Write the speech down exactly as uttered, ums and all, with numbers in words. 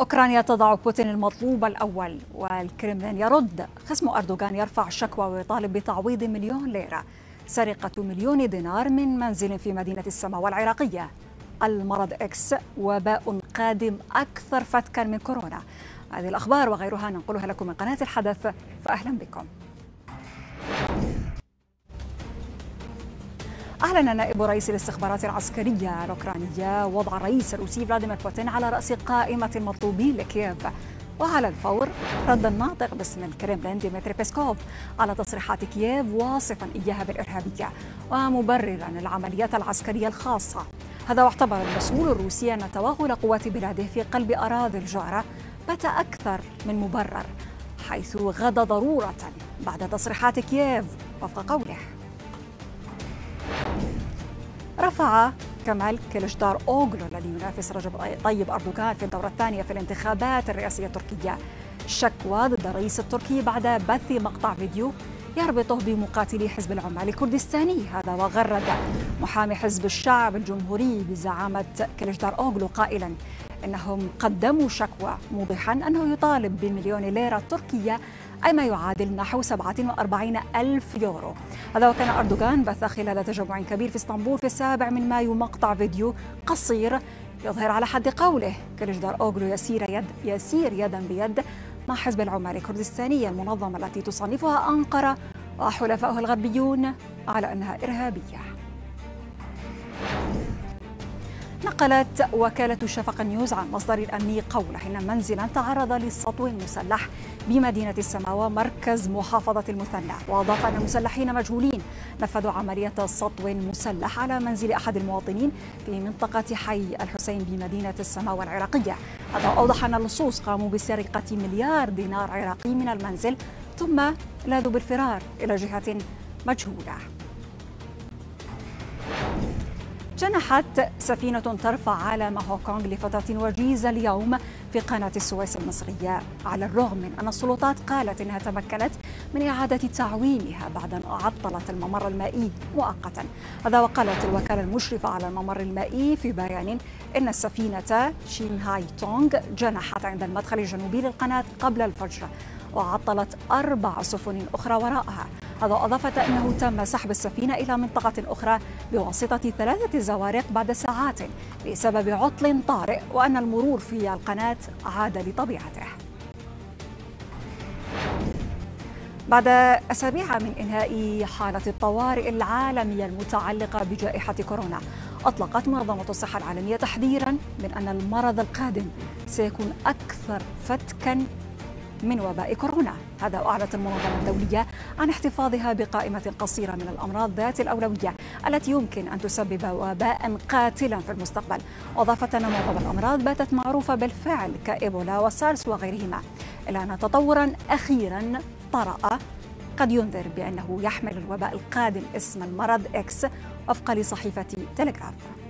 أوكرانيا تضع بوتين المطلوب الأول والكرملين يرد. خصم أردوغان يرفع شكوى ويطالب بتعويض مليون ليرة. سرقة مليون دينار من منزل في مدينة السماوة العراقية. المرض إكس وباء قادم أكثر فتكا من كورونا. هذه الأخبار وغيرها ننقلها لكم من قناة الحدث، فأهلا بكم. أعلن نائب رئيس الاستخبارات العسكرية الأوكرانية وضع الرئيس الروسي فلاديمير بوتين على رأس قائمة المطلوبين لكييف، وعلى الفور رد الناطق باسم الكرملين ديمتري بيسكوف على تصريحات كييف، واصفا إياها بالإرهابية ومبررا العمليات العسكرية الخاصة. هذا واعتبر المسؤول الروسي أن تواغل قوات بلاده في قلب أراضي الجارة بات أكثر من مبرر، حيث غدا ضرورة بعد تصريحات كييف وفق قوله. رفع كمال كليتشدار أوغلو الذي ينافس رجب طيب اردوغان في الدورة الثانية في الانتخابات الرئاسية التركية شكوى ضد الرئيس التركي بعد بث مقطع فيديو يربطه بمقاتلي حزب العمال الكردستاني. هذا وغرد محامي حزب الشعب الجمهوري بزعامة كليتشدار أوغلو قائلا انهم قدموا شكوى، موضحا انه يطالب بمليون ليرة تركية أي ما يعادل نحو سبعة وأربعين ألف يورو. هذا وكان أردوغان بث خلال تجمع كبير في اسطنبول في السابع من مايو مقطع فيديو قصير يظهر على حد قوله كليتشدار أوغلو يسير يد يسير يدا بيد مع حزب العمال الكردستاني، المنظمة التي تصنفها أنقرة وحلفائها الغربيون على أنها إرهابية. نقلت وكالة شفق نيوز عن مصدر أمني قوله إن منزلا تعرض لسطو مسلح بمدينة السماوة مركز محافظة المثنى، وأضاف أن مسلحين مجهولين نفذوا عملية سطو مسلح على منزل أحد المواطنين في منطقة حي الحسين بمدينة السماوة العراقية. هذا أوضح أن اللصوص قاموا بسرقة مليار دينار عراقي من المنزل ثم لاذوا بالفرار إلى جهة مجهولة. جنحت سفينة ترفع علم هونغ كونغ لفترة وجيزة اليوم في قناة السويس المصرية، على الرغم من أن السلطات قالت أنها تمكنت من إعادة تعويمها بعد أن أعطلت الممر المائي مؤقتا. هذا وقالت الوكالة المشرفة على الممر المائي في بيان أن السفينة شينهاي تونغ جنحت عند المدخل الجنوبي للقناة قبل الفجر، وعطلت أربع سفن أخرى وراءها. هذا أضافت أنه تم سحب السفينة إلى منطقة أخرى بواسطة ثلاثة زوارق بعد ساعات بسبب عطل طارئ، وأن المرور في القناة عاد لطبيعته. بعد أسابيع من إنهاء حالة الطوارئ العالمية المتعلقة بجائحة كورونا، أطلقت منظمة الصحة العالمية تحذيرا من أن المرض القادم سيكون أكثر فتكا من وباء كورونا. هذا أعلنت المنظمة الدولية عن احتفاظها بقائمة قصيرة من الأمراض ذات الأولوية التي يمكن أن تسبب وباء قاتلا في المستقبل، وأضافت أن معظم الأمراض باتت معروفة بالفعل كإيبولا وسارس وغيرهما، إلا أن تطورا أخيرا طرأ قد ينذر بأنه يحمل الوباء القادم اسم المرض إكس وفقا لصحيفة تلغراف.